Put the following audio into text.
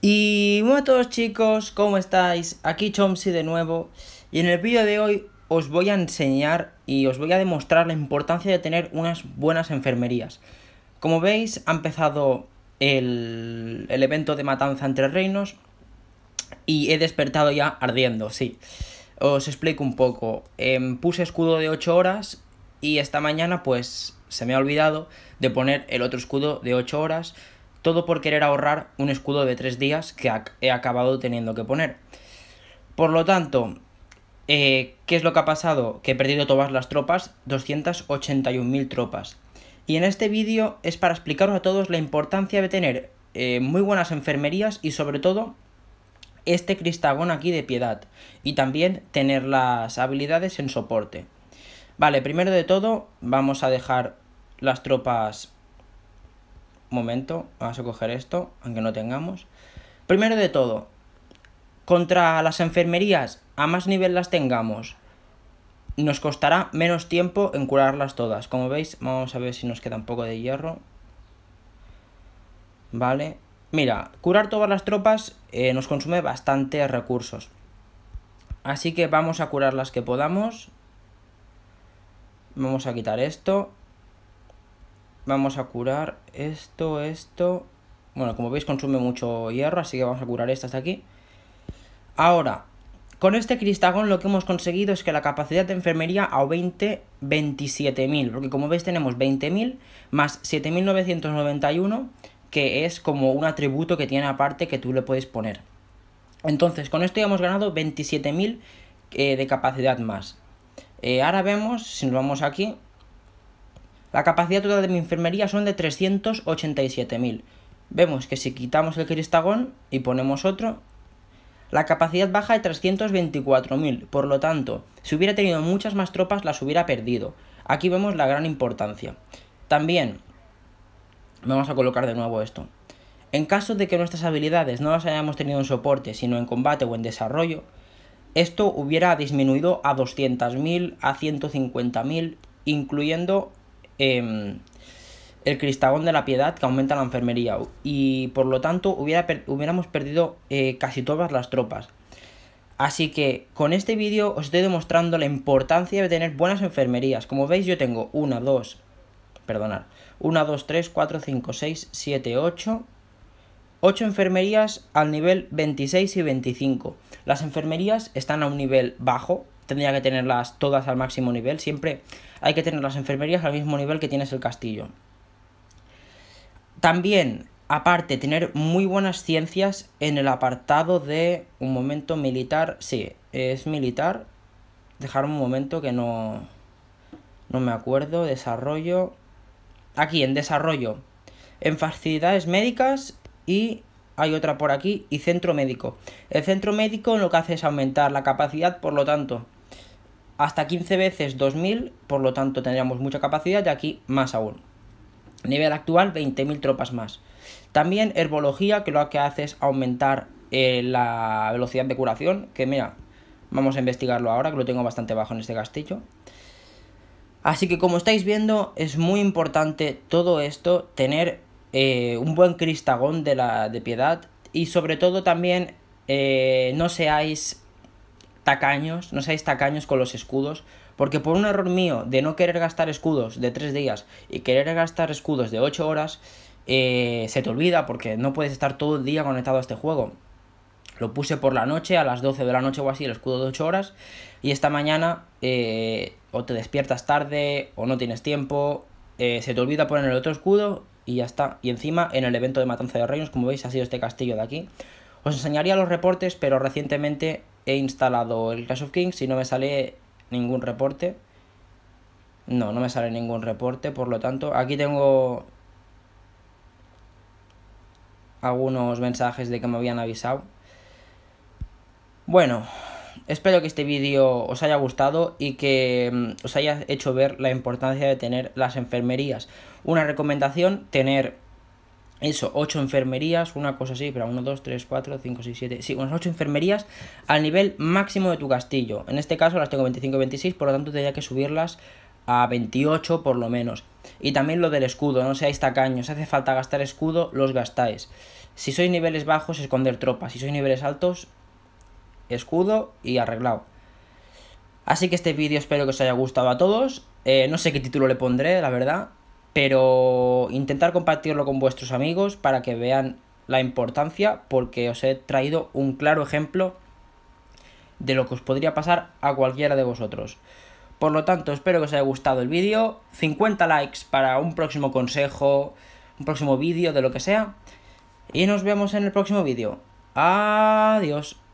Y bueno a todos chicos, ¿cómo estáis? Aquí Chomsy de nuevo. Y en el vídeo de hoy os voy a enseñar y os voy a demostrar la importancia de tener unas buenas enfermerías. Como veis, ha empezado el evento de Matanza entre Reinos y he despertado ya ardiendo, sí. Os explico un poco. Puse escudo de 8 horas y esta mañana pues se me ha olvidado de poner el otro escudo de 8 horas. Todo por querer ahorrar un escudo de 3 días que he acabado teniendo que poner. Por lo tanto, ¿qué es lo que ha pasado? Que he perdido todas las tropas, 281.000 tropas. Y en este vídeo es para explicaros a todos la importancia de tener muy buenas enfermerías y sobre todo este cristagón aquí de piedad. Y también tener las habilidades en soporte. Vale, primero de todo vamos a dejar las tropas... Momento, vamos a coger esto, aunque no tengamos. Primero de todo, contra las enfermerías, a más nivel las tengamos, nos costará menos tiempo en curarlas todas. Como veis, vamos a ver si nos queda un poco de hierro. Vale, mira, curar todas las tropas nos consume bastantes recursos. Así que vamos a curar las que podamos. Vamos a quitar esto. Vamos a curar esto. Bueno, como veis consume mucho hierro, así que vamos a curar estas de aquí. Ahora, con este cristagón lo que hemos conseguido es que la capacidad de enfermería aumente 27.000. Porque como veis tenemos 20.000 más 7.991, que es como un atributo que tiene aparte que tú le puedes poner. Entonces, con esto ya hemos ganado 27.000 de capacidad más. Ahora vemos, si nos vamos aquí... La capacidad total de mi enfermería son de 387.000. Vemos que si quitamos el cristagón y ponemos otro, la capacidad baja de 324.000. Por lo tanto, si hubiera tenido muchas más tropas, las hubiera perdido. Aquí vemos la gran importancia. También, vamos a colocar de nuevo esto. En caso de que nuestras habilidades no las hayamos tenido en soporte, sino en combate o en desarrollo, esto hubiera disminuido a 200.000, a 150.000, incluyendo... el cristagón de la piedad que aumenta la enfermería y por lo tanto hubiéramos perdido casi todas las tropas. Así que con este vídeo os estoy demostrando la importancia de tener buenas enfermerías. Como veis yo tengo 8 enfermerías al nivel 26 y 25. Las enfermerías están a un nivel bajo. Tendría que tenerlas todas al máximo nivel. Siempre hay que tener las enfermerías al mismo nivel que tienes el castillo. También, aparte, tener muy buenas ciencias en el apartado de... Un momento, militar. Sí, es militar. Dejar un momento que no me acuerdo. Desarrollo. Aquí, en desarrollo. En facilidades médicas y... Hay otra por aquí y centro médico. El centro médico lo que hace es aumentar la capacidad, por lo tanto... Hasta 15 veces 2000, por lo tanto tendríamos mucha capacidad y aquí más aún. Nivel actual 20.000 tropas más. También herbología, que lo que hace es aumentar la velocidad de curación, que mira, vamos a investigarlo ahora, que lo tengo bastante bajo en este castillo. Así que como estáis viendo, es muy importante todo esto, tener un buen cristagón de piedad y sobre todo también no seáis tacaños con los escudos, porque por un error mío de no querer gastar escudos de 3 días y querer gastar escudos de 8 horas, se te olvida porque no puedes estar todo el día conectado a este juego. Lo puse por la noche, a las 12 de la noche o así, el escudo de 8 horas, y esta mañana o te despiertas tarde o no tienes tiempo, se te olvida poner el otro escudo y ya está. Y encima en el evento de Matanza de Reinos, como veis, ha sido este castillo de aquí. Os enseñaría los reportes, pero recientemente he instalado el Clash of Kings y no me sale ningún reporte. No me sale ningún reporte, por lo tanto, aquí tengo algunos mensajes de que me habían avisado. Bueno, espero que este vídeo os haya gustado y que os haya hecho ver la importancia de tener las enfermerías. Una recomendación, tener... Eso, 8 enfermerías, una cosa así, pero 1, 2, 3, 4, 5, 6, 7... Sí, unas 8 enfermerías al nivel máximo de tu castillo. En este caso las tengo 25 y 26, por lo tanto tendría que subirlas a 28 por lo menos. Y también lo del escudo, no seáis tacaños, si hace falta gastar escudo, los gastáis. Si sois niveles bajos, esconder tropas, si sois niveles altos, escudo y arreglado. Así que este vídeo espero que os haya gustado a todos, no sé qué título le pondré, la verdad, pero intentar compartirlo con vuestros amigos para que vean la importancia, porque os he traído un claro ejemplo de lo que os podría pasar a cualquiera de vosotros. Por lo tanto, espero que os haya gustado el vídeo, 50 likes para un próximo consejo, un próximo vídeo de lo que sea, y nos vemos en el próximo vídeo. Adiós.